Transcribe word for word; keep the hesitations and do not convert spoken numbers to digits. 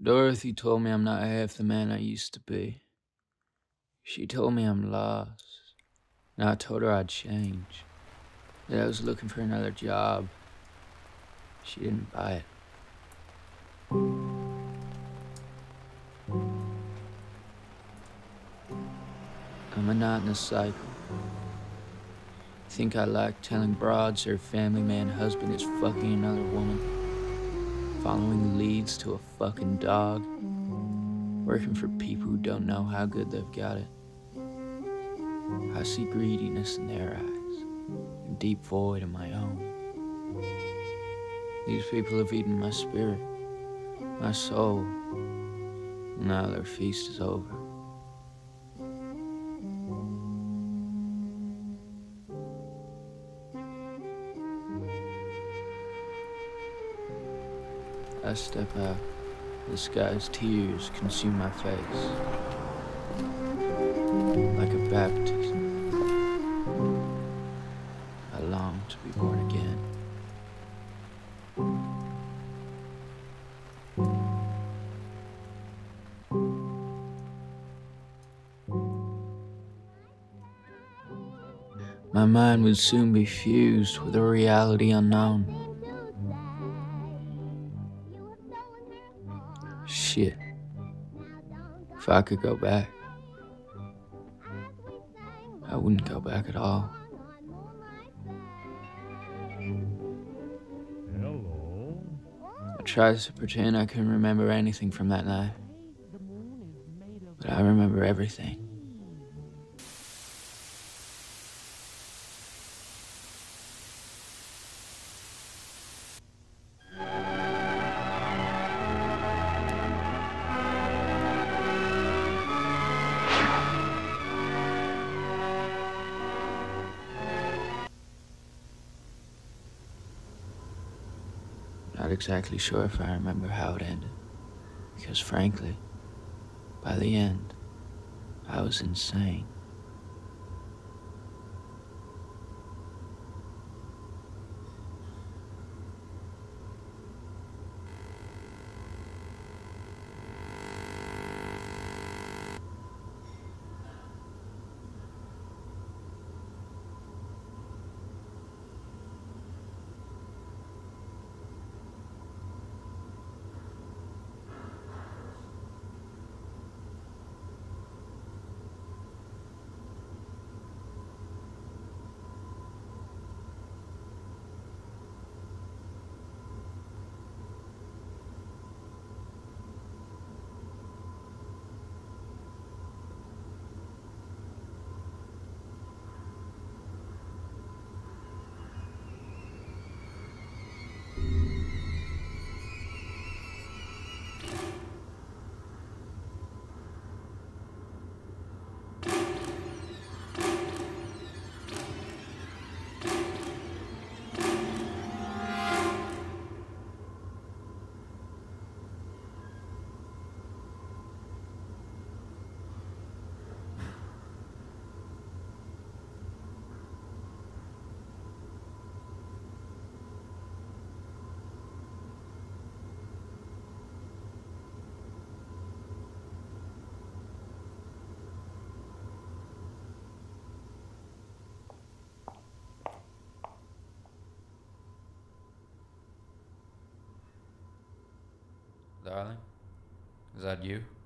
Dorothy told me I'm not half the man I used to be. She told me I'm lost, and I told her I'd change, that I was looking for another job. She didn't buy it. A monotonous cycle. Think I like telling broads her family man husband is fucking another woman, following leads to a fucking dog, working for people who don't know how good they've got it. I see greediness in their eyes, a deep void in my own. These people have eaten my spirit, my soul. Now their feast is over. I step out, the sky's tears consume my face, like a baptism. I long to be born again. My mind would soon be fused with a reality unknown. Shit. If I could go back, I wouldn't go back at all. Hello. I tried to pretend I couldn't remember anything from that night, but I remember everything. Not exactly sure if I remember how it ended, because frankly, by the end, I was insane. Darling, is that you?